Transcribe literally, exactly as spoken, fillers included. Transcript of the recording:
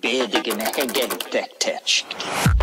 big and I can get that touched.